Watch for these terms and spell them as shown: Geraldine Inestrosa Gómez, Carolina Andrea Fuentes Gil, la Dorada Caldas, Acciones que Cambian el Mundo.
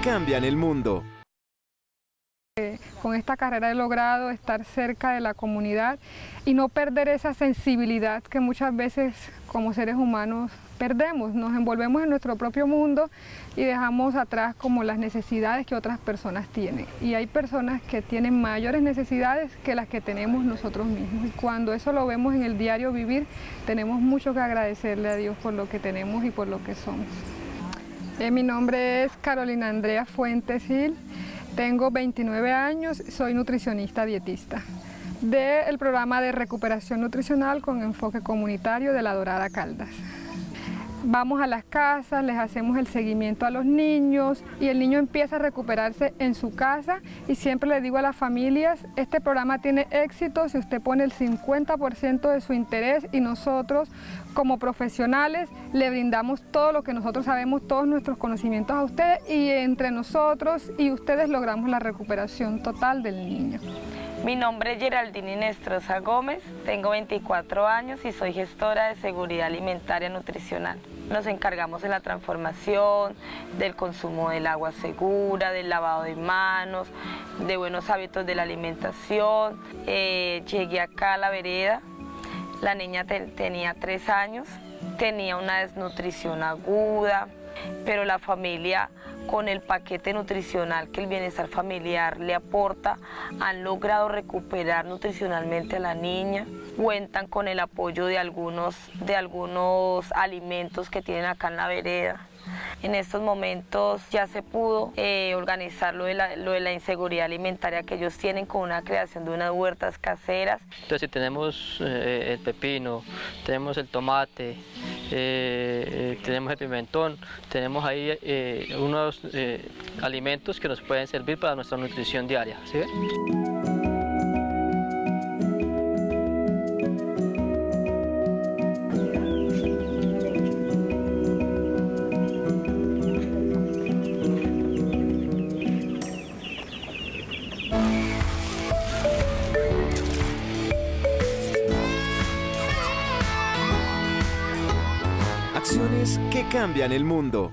que cambian el mundo. Con esta carrera he logrado estar cerca de la comunidad y no perder esa sensibilidad que muchas veces como seres humanos perdemos, nos envolvemos en nuestro propio mundo y dejamos atrás como las necesidades que otras personas tienen. Y hay personas que tienen mayores necesidades que las que tenemos nosotros mismos. Y cuando eso lo vemos en el diario vivir, tenemos mucho que agradecerle a Dios por lo que tenemos y por lo que somos. Mi nombre es Carolina Andrea Fuentes Gil. Tengo 29 años, soy nutricionista dietista del programa de recuperación nutricional con enfoque comunitario de la Dorada Caldas. Vamos a las casas, les hacemos el seguimiento a los niños y el niño empieza a recuperarse en su casa, y siempre le digo a las familias, este programa tiene éxito si usted pone el 50% de su interés y nosotros como profesionales le brindamos todo lo que nosotros sabemos, todos nuestros conocimientos a ustedes, y entre nosotros y ustedes logramos la recuperación total del niño. Mi nombre es Geraldine Inestrosa Gómez, tengo 24 años y soy gestora de seguridad alimentaria nutricional. Nos encargamos de la transformación, del consumo del agua segura, del lavado de manos, de buenos hábitos de la alimentación. Llegué acá a la vereda, la niña tenía 3 años, tenía una desnutrición aguda, pero la familia, con el paquete nutricional que el bienestar familiar le aporta, han logrado recuperar nutricionalmente a la niña. Cuentan con el apoyo de algunos alimentos que tienen acá en la vereda. En estos momentos ya se pudo organizar lo de la inseguridad alimentaria que ellos tienen, con una creación de unas huertas caseras. Entonces tenemos el pepino, tenemos el tomate, tenemos el pimentón, tenemos ahí unos alimentos que nos pueden servir para nuestra nutrición diaria, ¿sí ven? Acciones que cambian el mundo.